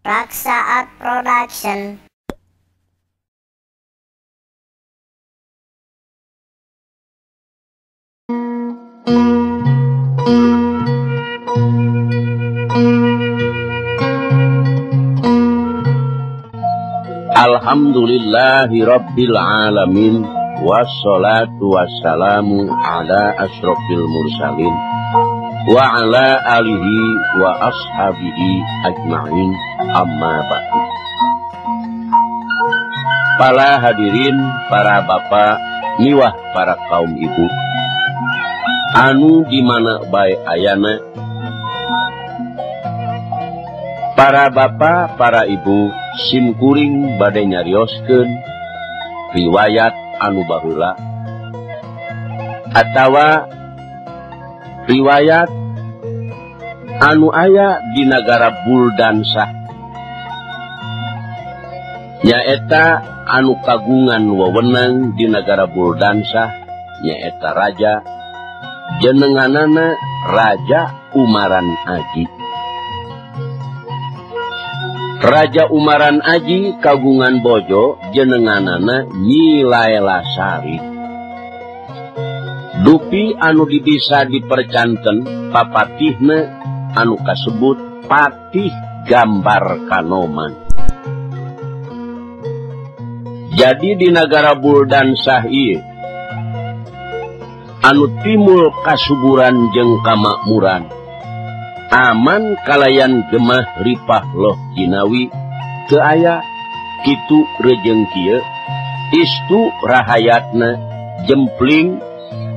Raksaat Art Production. Alhamdulillahi Rabbil Alamin, wassalatu wassalamu ala asyrofil mursalin wa ala alihi wa ashabihi ajma'in, amma ba'du. Para hadirin, para bapak, miwah para kaum ibu, anu dimana bae ayana. Para bapak, para ibu, simkuring badai nyarioskeun riwayat anu baheula atawa riwayat anu aya di nagara Buldansa, nyaeta anu kagungan wewenang di nagara Buldansa nyaeta raja jenenganana Raja Umaran Aji. Raja Umaran Aji kagungan bojo jenenganana Nyi Lailasari. Dupi anu bisa dipercanten papatihna anu kasebut Patih Gambar Kanoman. Jadi di nagara Buldansa ieu anu timul kasuburan jeung kamakmuran, aman kalayan gemah ripah loh jinawi, keaya kitu rejeng kieu istu rahayatna jempling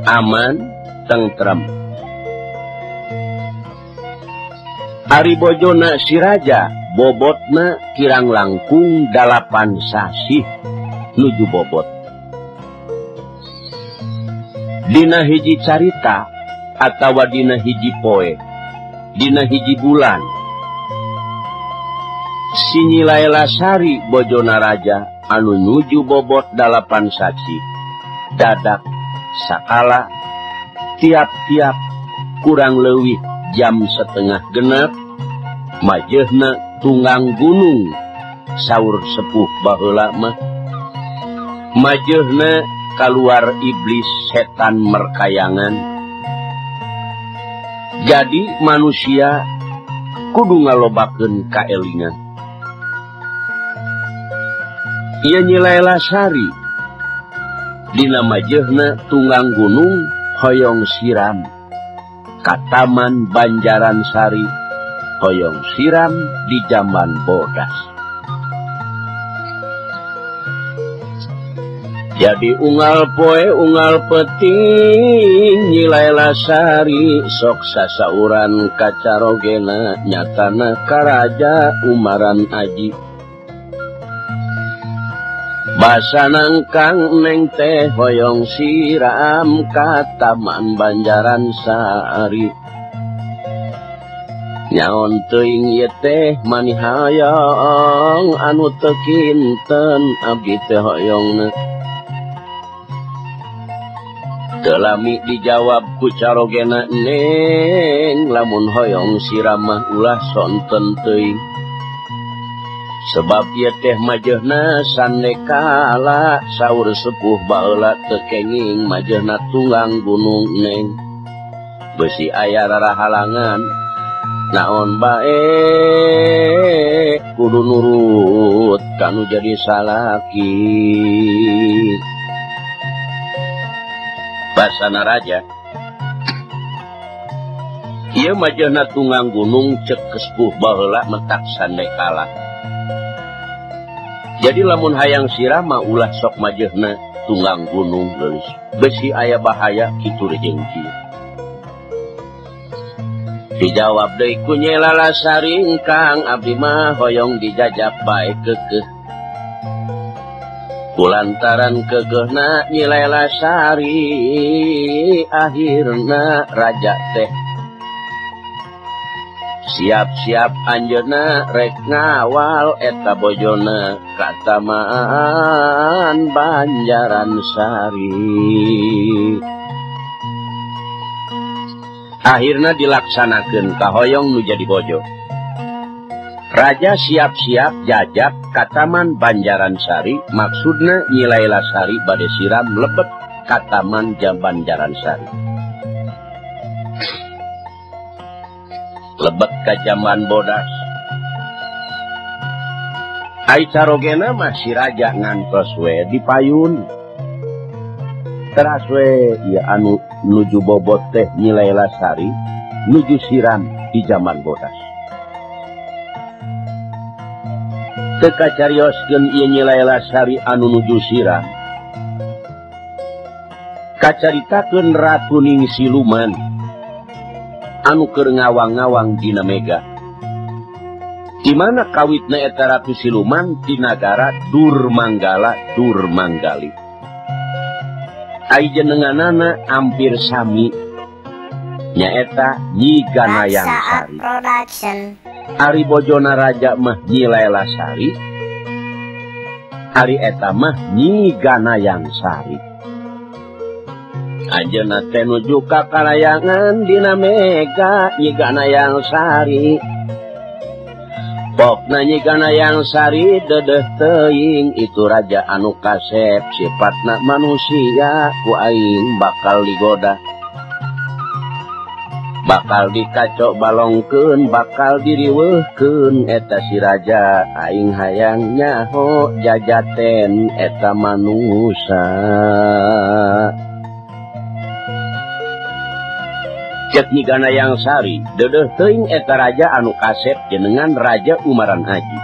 aman tentrem. Ari bojona si raja bobotna kirang langkung 8 sasih nuju bobot. Dina hiji carita atawa dina hiji poe, dina hiji bulan, si Nyi Lailasari bojona raja anu nuju bobot 8 sasi dadak sakala tiap-tiap kurang leuwih jam 5:30 majehna tunggang gunung saur sepuh baheula mah, majehna kaluar iblis setan merkayangan. Jadi manusia kudu ngalobakeun kaelingan. Ieu Nyi Lailasari dina majehna tunggang gunung hoyong siram Kataman Banjaransari, hoyong siram di jaman bodas. Jadi ungal poe ungal peting Nyi Lailasari sok sasauran kacarogena nyatana ka Raja Umaran Aji. Basa nangkang neng teh hoyong siram Kataman Banjaransari. Nyaon teuing ieu teh mani hoyong anu teu kinten abdi teh hoyongna. Telami dijawab ku carogena neng, lamun hoyong siramah ulah sonten teuing. Sebab ieu teh majehna sanekala saur sepuh baheula teu kenging majehna tunggang gunung neng. Beusi aya rarahalangan naon bae kudu nurut kanu jadi salaki. Basana raja ieu majehna tunggang gunung cek kespuh baheula metak sandekala. Jadi lamun hayang sirama ulah sok majehna tunggang gunung leulis, besi aya bahaya kitu rejeng kieu. Dijawab deui ku Nyi Lailasari, engkang abdi mah hoyong dijajak bae keukeuh. Kulantaran kegehna Nyi Lailasari, akhirna raja teh siap-siap anjeunna rek ngawal eta bojona Kataman Banjaransari. Akhirna dilaksanakeun kahoyong nu jadi bojo. Raja siap-siap jajak Kataman Banjaransari, maksudna Nyi Lailasari bade siram lebet Kataman Banjaransari. Lebet ka jaman bodas. Aicarogena masih raja ngantos we di payun. Teras we ya anu nuju bobot teh Nyi Lailasari nuju siram di jaman bodas. Teka carioskeun ieu Nyi Lailasari anu nuju siram. Kacaritakeun Ratu Ning Siluman anu keur ngawang-ngawang dina mega. Di mana kawitna eta Ratu Siluman di nagara Durmangala Durmanggali. Aijenenganana hampir sami nyaeta Nyi Ganayangsari. Raksaat Art Production. Ari bojona raja mah Nyi Lailasari, ari eta mah Nyi Ganayangsari. Ajeuna teh nuju ka kalayangan dina mega Nyi Ganayangsari. Pokna Nyi Ganayangsari dedeh teuing itu raja anu kasep sifatna manusia ku aing bakal digoda. Bakal dikacok balongkeun, bakal diriweuhkeun eta si raja, aing hayang nyaho jajaten eta manusa. Cek Nyi Ganayangsari deudeuh teuing eta raja anu kasep jenengan Raja Umaran Aji.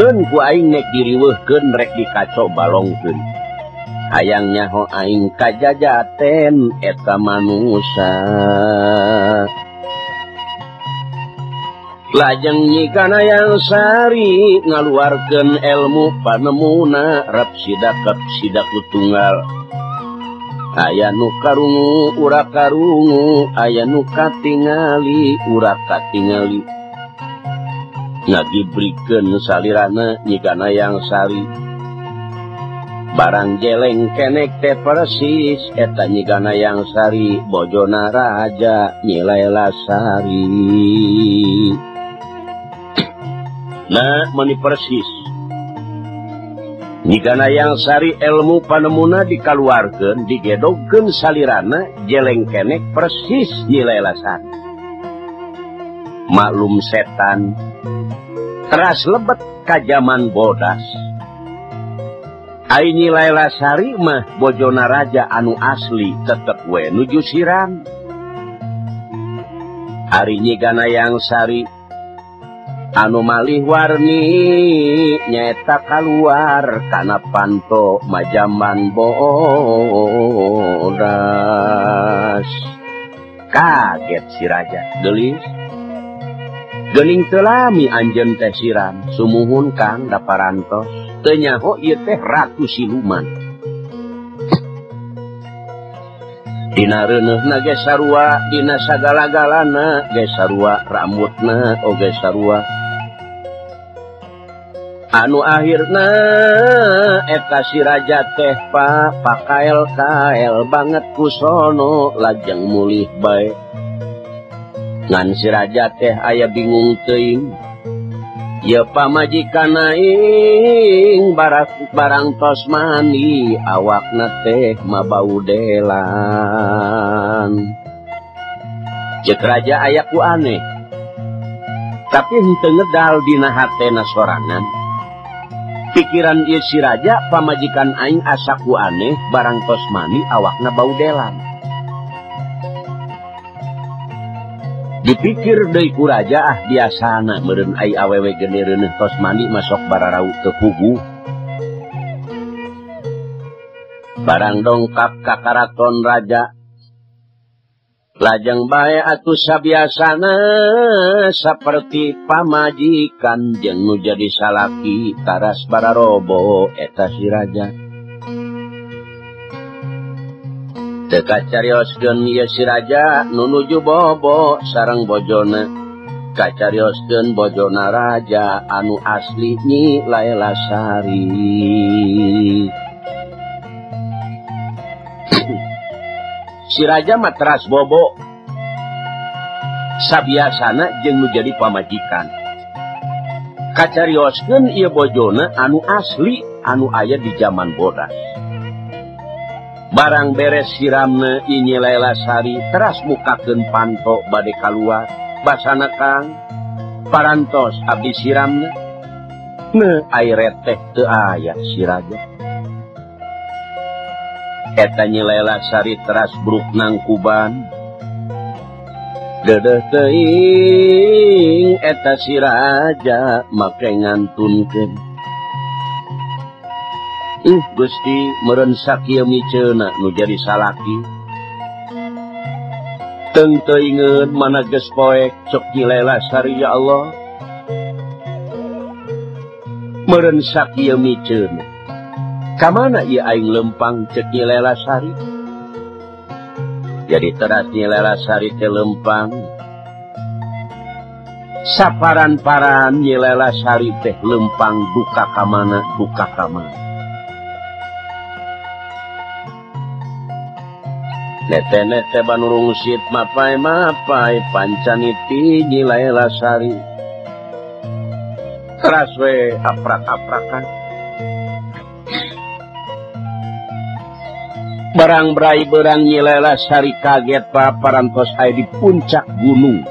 Keun ku aing nek diriweuhkeun rek dikacok balongkeun. Hayang nyaho aing kajajaten eta manusa. Lajeng Nyi Ganayangsari ngaluarkeun ilmu panemuna rep sidakep tunggal. Aya nu karungu urak karungu, aya nu katingali urak katingali. Ngagibrikeun salirana Nyi Ganayangsari. Barang jeleng kenek teh persis eta Nyi Ganayangsari bojona raja Nyi Lailasari. Nah meni persis Nyi Ganayangsari ilmu panemuna dikaluarkeun digedogkeun salirana jeleng kenek persis Nyi Lailasari. Maklum setan teras lebet ka jaman bodas. Ai Nyi Lailasari mah bojona raja anu asli tetep we nuju siram. Ari Nyi Ganayangsari anu malih warni nyeta kaluar kana panto majaman bodas. Kaget si raja gelis. Gening telami anjen teh siram sumuhun kang daparantos. Tenyaho ieu teh Ratu Siluman. Dina reuneuhna ge sarua, dina sagala-galana ge sarua, rambutna oge sarua. Anu akhirna eta si raja teh pakael-kael banget kusono lajeng mulih bae. Ngan si raja teh aya bingung teuing. Ya pamajikan aing barang tos mani awakna teh mabau delan. Cek raja aya ku aneh. Tapi henteu ngedal dina hatena sorangan. Pikiran ieu si raja pamajikan aing asa ku aneh barang tos mani awakna bau delan. Dipikir deui ku raja ah biasana meureun ai awewe geni reuneuh tos mani masok bararau teu puguh. Barang dongkap ka karaton raja. Lajeng bae atuh sabiasana saperti pamajikan jeung nu jadi salaki taras bararobo eta si raja. Teu kacarioskeun ieu si raja nu nuju bobo sareng bojona. Kacarioskeun bojona raja anu asli Nyi Lailasari. Si raja mah teras bobo sabiasana jeung nu jadi pamajikan. kacarioskeun ieu bojona anu asli anu aya di zaman bodas. Barang beres siramna Nyi Lailasari teras mukakeun panto bade kaluar, basana Kang parantos abdi siramna. Neu air teh teu aya si raja. Eta Nyi Lailasari teras bruk nangkuban. Dedeh teing eta si raja make ngantunkeun. Gusti meureun sakieu miceuna nu jadi salaki. Teng teuingeun mana geus poek sok Nyi Lailasari ya Allah. Meureun sakieu miceuna. Kamana ieu aing lempang cek Nyi Lailasari? Jadi teras Nyi Lailasari teh lempang. Saparan-paran Nyi Lailasari teh lempang duka kamana, duka kamana. Nete-nete banurungsit mapai-mapai pancaniti Nyi Lailasari. Teras we aprak-aprakan. Barang berai berang Nyi Lailasari kaget paparantos aya di puncak gunung.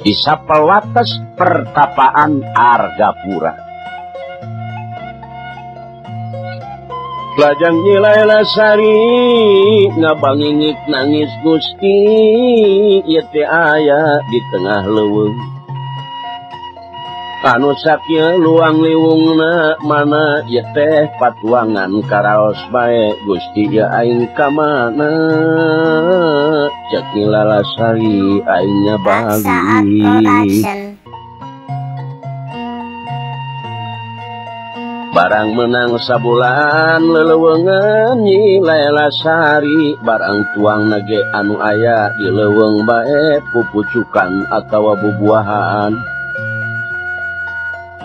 Di sapalatas pertapaan Argapura. Lajang Nyi Lailasari ngabangingik nangis Gusti ieu teh aya di tengah leuweung. Anu sakieu luang liwungna mana ieu teh patuangan karaos bae Gusti ieu aing ka mana Nyi Lailasari aing nya bali. Barang menang sabulan leleuweungeun Nyi Lailasari barang tuang nage anu aya di leuweung bae pupucukan atawa bubuahan.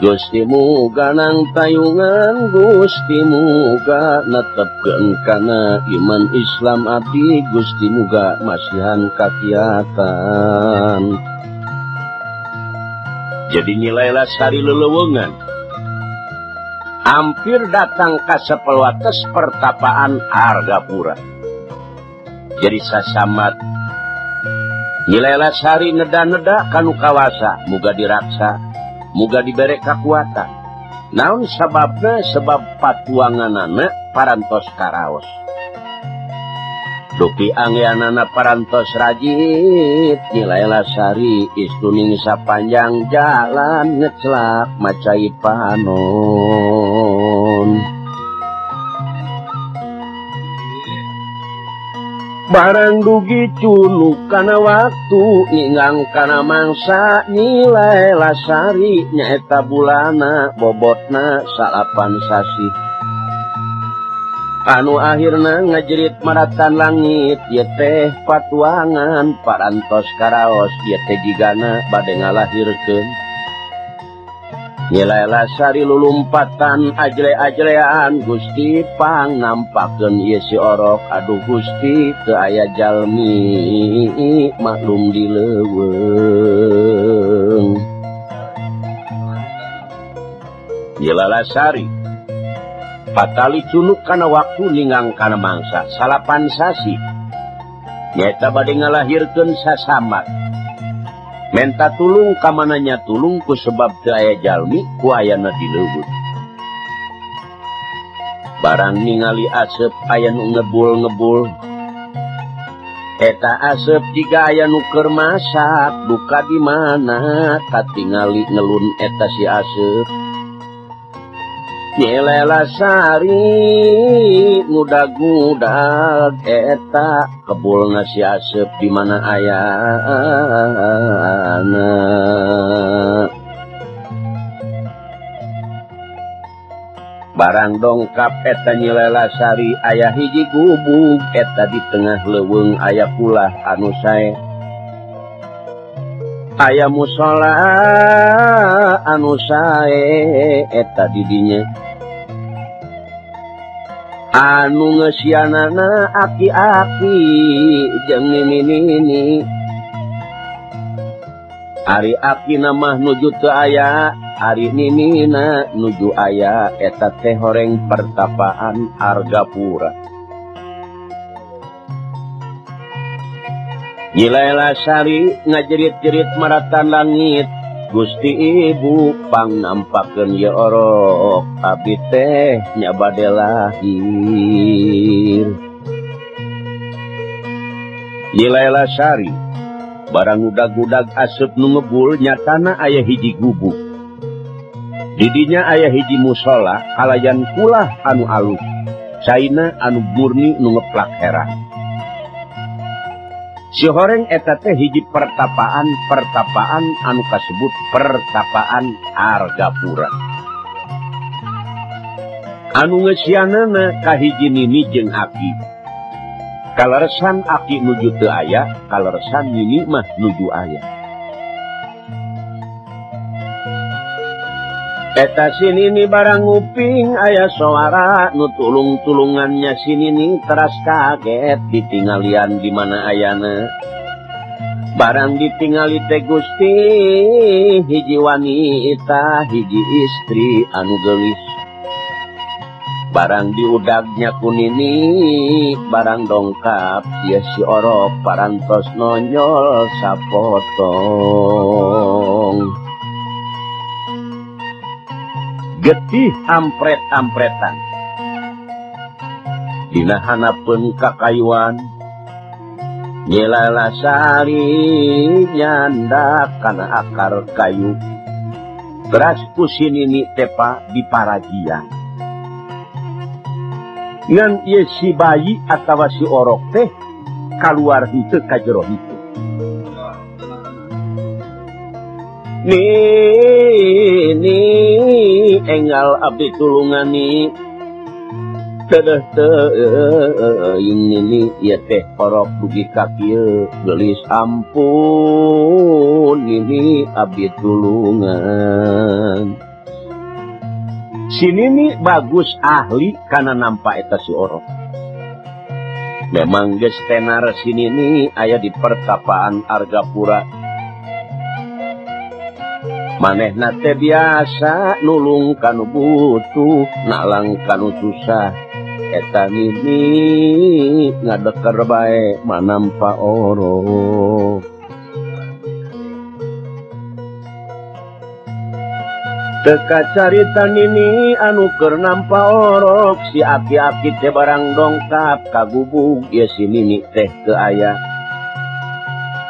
Gustimu ganang tayungan, Gustimu ga netepkeun kana iman Islam ati, Gustimu ga masihan kakiatan. Jadi Nyi Lailasari leleuweungan hampir datang ka sapalatas pertapaan Argapura. Jadi sasamat Nyi Lailasari neda-neda kanu kawasa muga diraksa. Muga diberi kekuatan. Naon sababna sebab patuanganana parantos karaos. Dupi anggeanana parantos rajit Nyi Lailasari istuning sapanjang jalan ngecelak macai panon. Barang dugi cunuk kana waktu ninggang kana mangsa Nyi Lailasari nyaeta bulana bobotna salapan sasi. Anu akhirna ngajerit maratan langit ieu teh patuangan parantos karaos ieu teh jigana bade ngalahirkeun. Nyi Lailasari lulumpatan ajle-ajlean Gusti pang nampakeun ieu si orok aduh Gusti teu aya jalmi maklum di leuweung. Nyi Lailasari patali cunuk kana waktu ninggang kana mangsa salapan sasi nyaeta bade ngalahirkeun sasamat. Menta tulung kamananya tulung ku sebab teu aya jalmi ku ayana di leuweung. Barang ningali asep aya nu ngebul-ngebul. Eta asep jiga aya nu keur masak duka di mana katingali ngelun eta si asep. Nyi Lailasari ngudag-ngudag eta kebulna si asep di mana ayana. Barang dongkap eta Nyi Lailasari aya hiji gubuk eta di tengah leuweung aya pula anu sae. Aya musola anu sae eta di dinya. Anu ngesianana aki-aki jeung nini-nini. Ari aki namah nuju teu aya Hari ninina nuju aya eta teh horeng pertapaan Argapura. Nyi Lailasari ngajerit-jerit maratan langit, Gusti Ibu pang nampakeun ye orok abdi teh nya bade lahir. Nyi Lailasari barang udag-udag asup nu ngebul nyatana aya hiji gubuk. Didinya ayah hiji musola kalayan kulah anu alus, saina anu murni nu ngeplak herang. Si horeng eta teh hiji pertapaan anu kasebut pertapaan Argapura. Anu ngesianana kahiji nini jeung aki. Kaleresan aki nuju teu aya, kaleresan nini mah nuju aya. Eta sinini barang uping ayah suara nu tulung-tulungannya sinini teras kaget ditinggalian di mana ayana. Barang ditinggali teh Gusti hiji wanita hiji istri anu gelis. Barang diudagnya kunini barang dongkap ya si orok parantos nonjol sapotong. Getih ampret-ampretan dina hanapeun kakayuan. Nyi Lailasari nyandak kana akar kayu, beras kusinini tepa diparajian. Ngan ieu si bayi atawa si orok teh kaluar henteu ka jero hitu. Ni enggal abdi tulungani teuh teuing ni ieu teh orok dugi ka kieu geulis ampun ni abdi tulungan. Sinini bagus ahli kana nampa eta si orok. Memang geus tenar sinini aya di pertapaan Argapura. Manehna teh biasa nulung kanu butuh, nalang kanu susah. Eta nini ngadeker bae manampa orok. Teka carita nini anu keur nampa orok, si aki-aki teh barang dongkap kagubug ya si nini teh teu aya.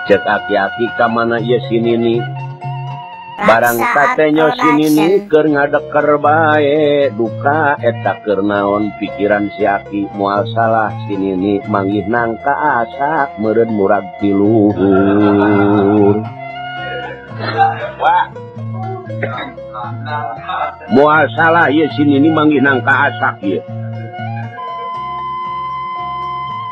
Cek aki-aki ka mana ya si nini? Barang tatenyo sinini keur ngadeker bae, duka eta keur naon pikiran si aki moal salah sinini manggih nangka asak meureun murag ti luhur. Moal salah ieu sinini manggih nangka asak ieu.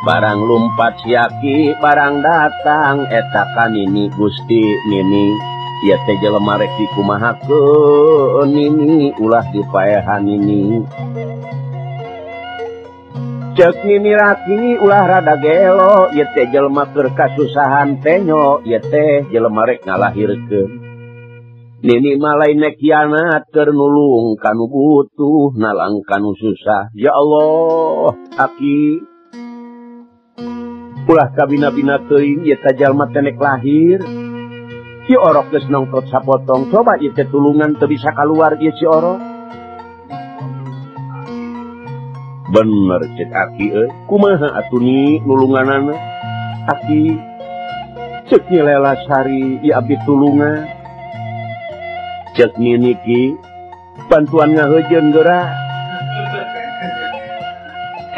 Barang lumpat si aki barang datang eta ka nini Gusti nini. Ya teh jelema rek dikumaha keun nini ulah dipaehan nini. Cek nini raki ulah rada gelo, ya teh jelema keur kasusahan tenyo, ya teh jelema rek ngalahirkeun. Nini malai nek kianat keur nulung kanu butuh, nalang kanu susah. Ya Allah, aki ulah kabina-bina teuing ya teh jelema teh nek lahir. Si orok geus nongtot sapotong, coba ieu teh tulungan teu bisa kaluar ieu si orok. Bener cek aki euy, kumaha atuh ni nulunganana? Aki cek Nyi Lailasari ieu abdi tulungan. Cek nini ki bantuan ngaheujeun geura.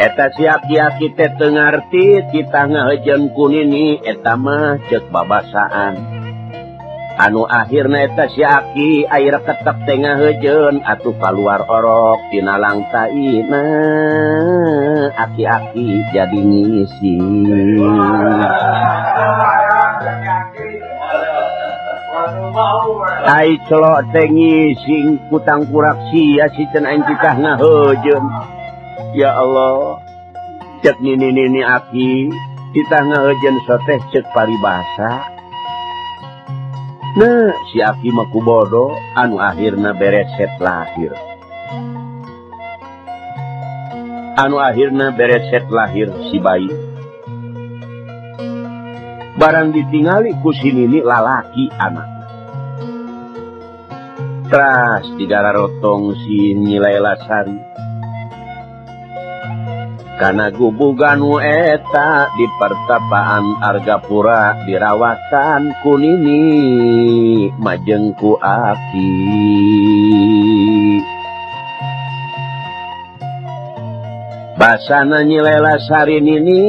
Eta si aki-aki teh teu ngarti kita ngaheujeun ku nini, eta mah cek babasaan. Anu akhirna eta si aki air ketep teh ngaheujeun atuh kaluar orok tina langtaina, aki-aki jadi ngisi. Ai celok teh ngising kutang kurak sia sieun aing cicah ngaheujeun. Ya Allah, cek nini-nini aki kita ngaheujeun so teh cek paribasa. Nah, si Aki Makubodo anu akhirna bereset lahir si bayi. Barang ditingali kusinini lalaki anak. Teras digara rotong si Nyi Lailasari. Karena gubugan eta di pertapaan Argapura dirawatan kunini majengku Aki. Basana Nyi Lailasari nini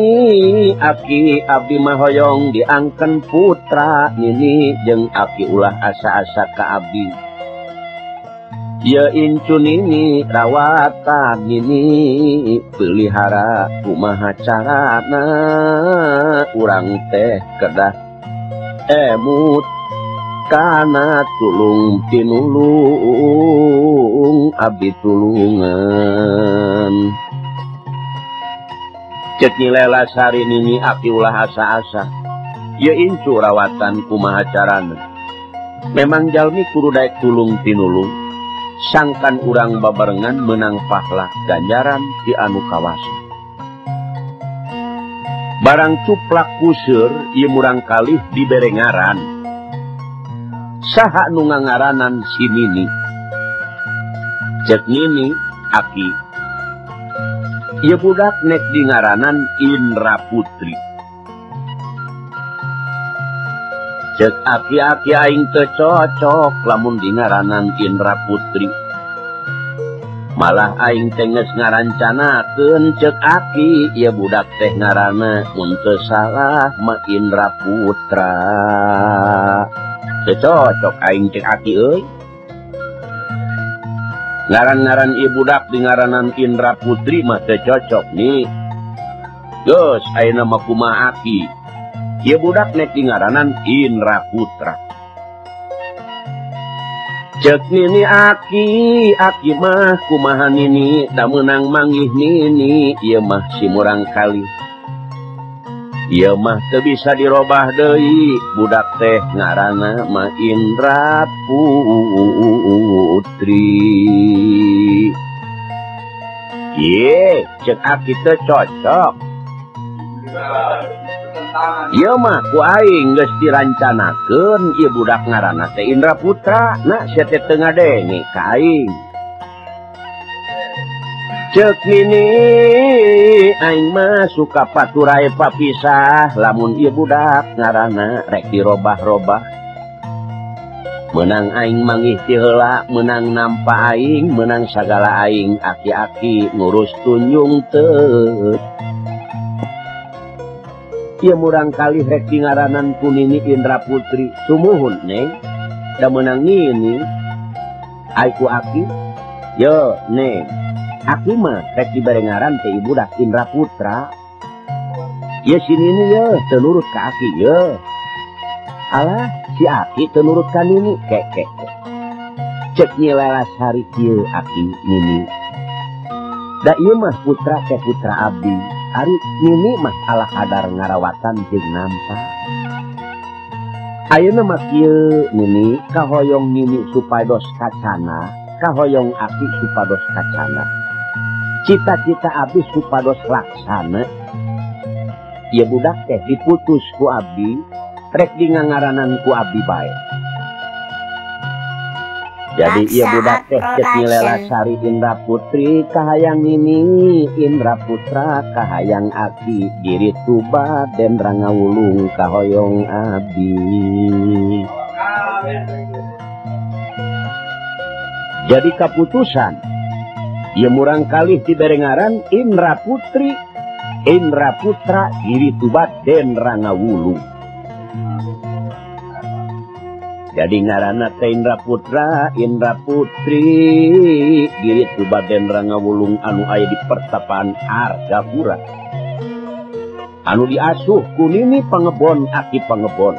Aki abdi mahoyong diangken putra nini jeng Aki ulah asa-asa ka abdi. Ya incun ini rawatan ini pelihara kumaha carana urang teh kedah emut kana tulung tinulung abdi tulungan. Cek Nyi Lailasari nini aki ulah asa-asa ya incu rawatan kumaha carana. Memang jalmi kudu daek tulung tinulung. Sangkan urang babarengan menang pahlah ganjaran di anu kawasan. Barang cuplak kusur ieu murang kalih di berengaran. Saha nu ngangaranan si Nini. Cek Nini Aki. Ieu budak nek di ngaranan Indra Putri. Cek aki-aki aing teu cocok lamun di ngaranan Indra Putri. Malah aing teh geus ngarancanakeun cek aki ieu budak teh ngaranna mun teu salah mah Indra Putra. Teu cocok aing cek aki euy. Ngaran-ngaran ieu budak di ngaranan Indra Putri mah teu cocok nih. Geus ayeuna mah kumaha aki? Ia budak nek di ngaranan Indra Putra. Cek Nini aki mah kumaha Nini da meunang manggih Nini ieu mah si murang kali. Ieu mah teu bisa dirobah deui budak teh ngaranna mah Indra Putri. Ye, cek aki teh cocok. Iya mah ku aing geus dirancanakeun ieu budak ngaranna teh Indra Putra. Nah sia teh teu ngadenge ka aing. Ceuk Nini aing mah suka patur ae papisah lamun ieu budak ngaranna rek dirobah-robah. Meunang aing manggih ti heula, meunang nampa aing, meunang sagala aing aki-aki ngurus tunjung teu. Ia murang kali rek di ngaranan kunini Indra Putri. Sumuhun neng da menang ini aiku aki. Yo neng aki mah rek di barengaran teh ibu dah Indra Putra. Ya sini ini yo tenurut ke aki yo. Alah si aki tenurut ka Nini kek. Cek Nyi Lailasari kieu aki Nini. Da ieu mah putra teh putra abdi. Ari Nini mah ala kadar ngarawatan jeung nampa. Ayeuna mah kieu Nini kahoyong Nini supados kacana, kahoyong aki supados kacana. Cita-cita abdi supados laksana. Ieu budak teh diputus ku abdi, rek di ngangaranan ku abdi bae. Jadi ia budak teh Cek Nyi Lailasari Indra Putri kahayang Nini, Indra Putra kahayang Aki, Iri Tubagden Rangga Wulung kahoyong abdi. Jadi keputusan ia murang kalih di berengaran Indra Putri, Indra Putra, Iri Tubagden Rangga Wulung. Jadi ngaranna teh Indra Putra, Indra Putri, Iri Tubagden Rangga Wulung anu aya di pertapaan Argapura. Anu diasuh ku Nini pangebon aki pangebon.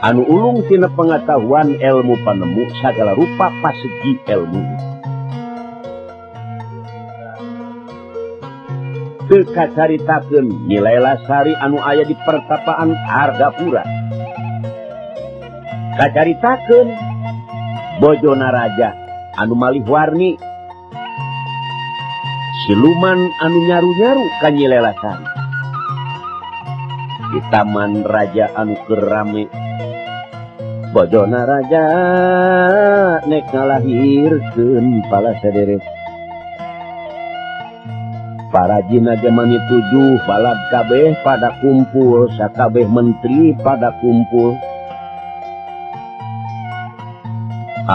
Anu ulung tina pengetahuan ilmu panemu segala rupa pasegi ilmu. Teu kacaritakeun Nyi Lailasari anu aya di pertapaan Argapura. kacaritakeun bojona raja anu malih warni, siluman anu nyaru-nyaru ka Nyi Lailasari. Di taman raja anu kerame, bojona raja nek ngalahirkeun pala saderet. Para jina jamani tujuh balad kabeh pada kumpul, sakabeh menteri pada kumpul.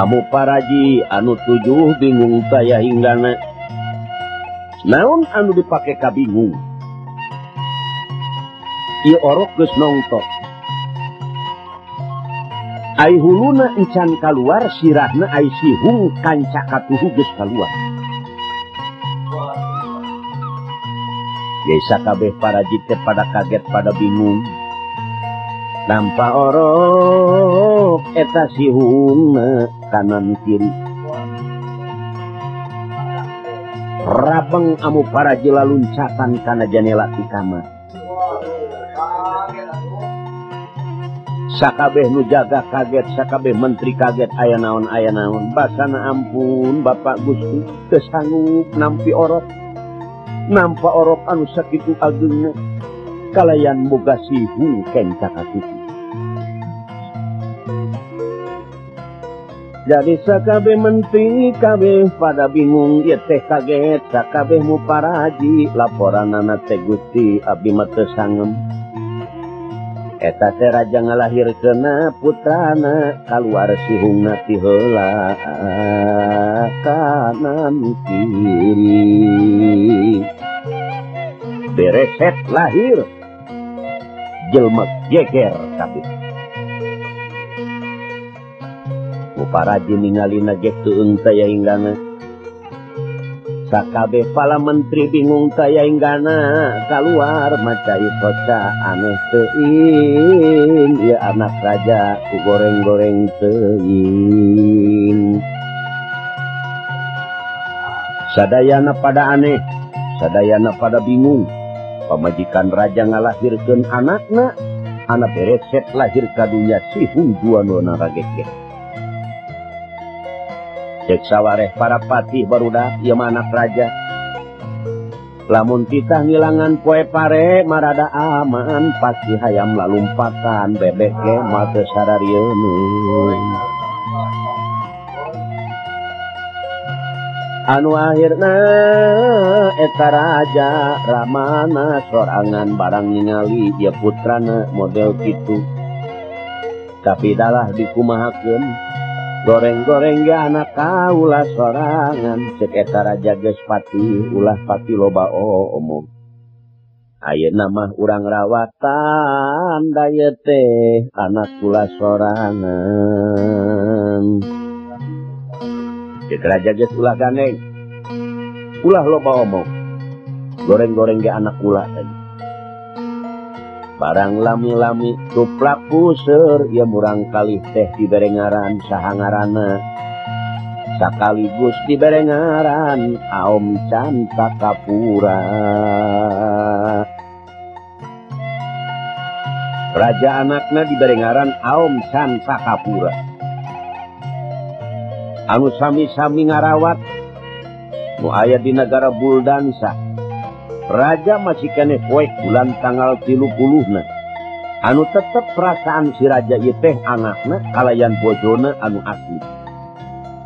Amu paraji anu tujuh bingung taya hinggana, naon anu dipake kabingung. I orok geus nongtok, ai huluna encan kaluar, sirahna ai sihung kanca katuhu geus kaluar. Desa kabeh para jite pada kaget pada bingung, tanpa orok eta sihung kanan kiri. Rabeng amu para jila luncatan kana janela di kamar. Sakabeh nu jaga kaget, sakabeh menteri kaget, aya naon, basana ampun Bapak Gusti teu sanggup nampi orok. Nampak orok anu sakitu agengna, kalayan boga sihung kenca katuhu. Jadi sakabeh menteri kabeh pada bingung, ieu teh kaget sakabeh mu paraji, laporanana teh Gusti abdi mah teu sangem. Eta teh raja ngalahirkeunna putrana kaluar sihungna ti heula kanan kiri. Bereset lahir jelma geger kabeh. Uparaji ningali nageh teueung taya hinggana, sakabeh pala menteri bingung taya hinggana, kaluar macai soca aneh teuing, ieu anak raja ku goreng-goreng teuing. Sadayana pada aneh, sadayana pada bingung. Pamajikan raja ngalahirkeun anakna, anak bereset lahir ka dunya sihung duanona ragekek. Cek sawareh para patih barudak ieu mah anak raja. Lamun titah ngilangan poe pare marada aman, pasti hayam lalumpatan bebek ke mah teu sararieun. Anu akhirna eta raja ramana sorangan barang ningali dia putrana model gitu. Tapi dalah dikumahakeun, goreng-goreng ge anak kaula sorangan, cek eta raja geus patih ulah patih loba omong. Ayeuna mah urang rawatan daya teh anak kula sorangan. Cek raja geus ulah ganeng, ulah loba omong, goreng-goreng ge anak ulah tadi. Barang lami-lami tuplak puseur, ieu murang kalih teh dibere ngaran saha ngaranna. Sakaligus dibere ngaran Aom Cantakapura. Raja anakna dibere ngaran Aom Cantakapura. Anu sami-sami ngarawat, nu aya di negara Buldansa. Raja masih kene poek bulan tanggal 30-na. Anu tetep perasaan si raja ieu teh anakna kalayan bojona anu asli.